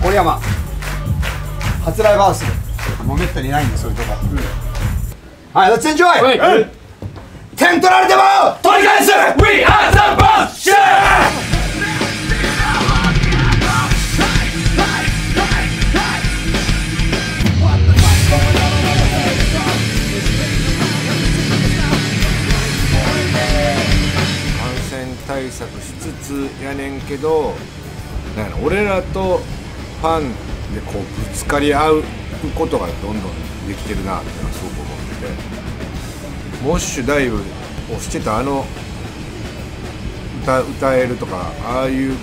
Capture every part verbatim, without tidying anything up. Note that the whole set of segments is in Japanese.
森山初ライブハウスもうめったにないんでそういうとこ。はい、レッツエンジョイ。点取られても取り返す。We are the bullshit。対策しつつやねんけど、なんか俺らとファンでこうぶつかり合うことがどんどんできてるなっていうのはすごく思ってて、モッシュダイブをしてたあの 歌, 歌えるとかああいう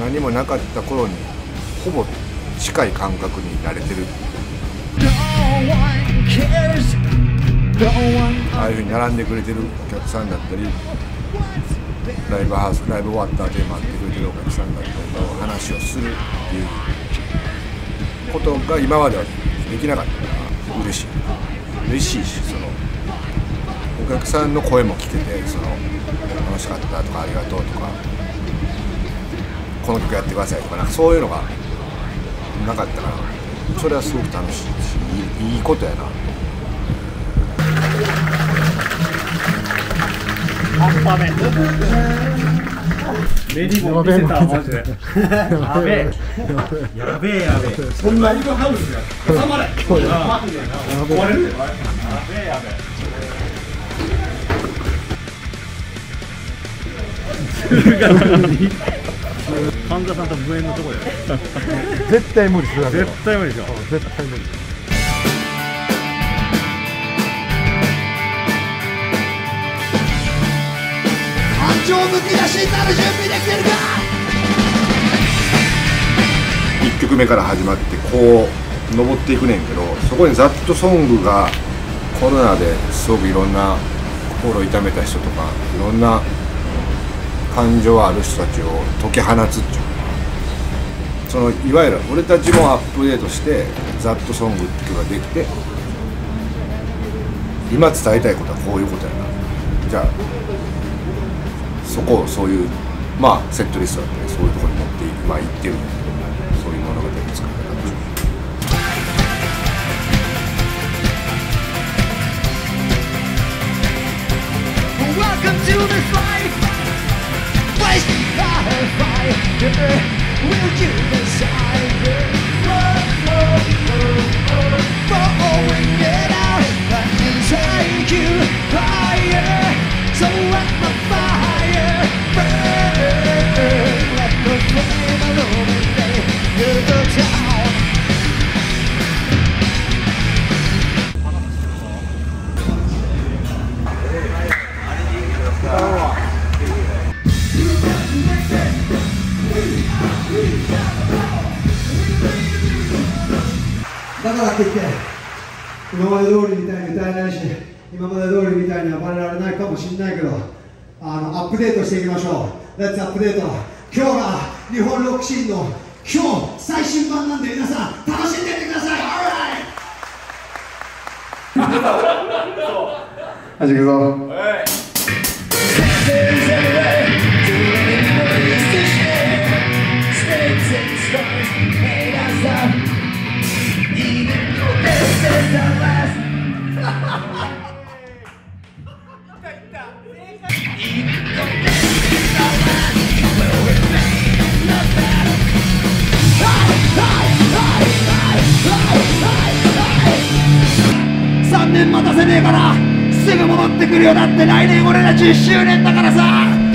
何もなかった頃にほぼ近い感覚に慣れてる。ああいうふうに並んでくれてるお客さんだったり。ライブハウス、ライブ終わった後に待ってくれてるお客さんだったりと話をするっていうことが今まではできなかったから嬉しい嬉しいし、そのお客さんの声も聞けて、その楽しかったとかありがとうとかこの曲やってくださいとか、なんかそういうのがなかったから、それはすごく楽しいしいいことやなと。半端ね。レディーゴー見せたマジで。やべえ。やべえやべえ。そんなにハウスや。挟まれ。壊れる。やべえやべえ。神田さんと無縁のとこだよ。絶対無理する。絶対無理でしょ。絶対無理。超むき出しになる準備できてるか。いっきょくめから始まってこう登っていくねんけど、そこにザッとソングがコロナですごくいろんな心を痛めた人とかいろんな感情ある人たちを解き放つっていうか、そのいわゆる俺たちもアップデートしてザッとソングっていうのができて、今伝えたいことはこういうことやな、じゃあそこをそういう、まあ、セットリストだったりそういうところに持っていく、まあ、行ってるそういう物語を作る形。だからって言って今まで通りみたいに歌えないし、今まで通りみたいにはバレられないかもしれないけど、あのアップデートしていきましょう。レッツアップデート。今日が日本ロックシーンの今日最新版なんで、皆さん楽しんでいってください。オーライ始めるぞ。さんねん待たせねえからすぐ戻ってくるよ。だって来年俺たちいっしゅうねんだからさ。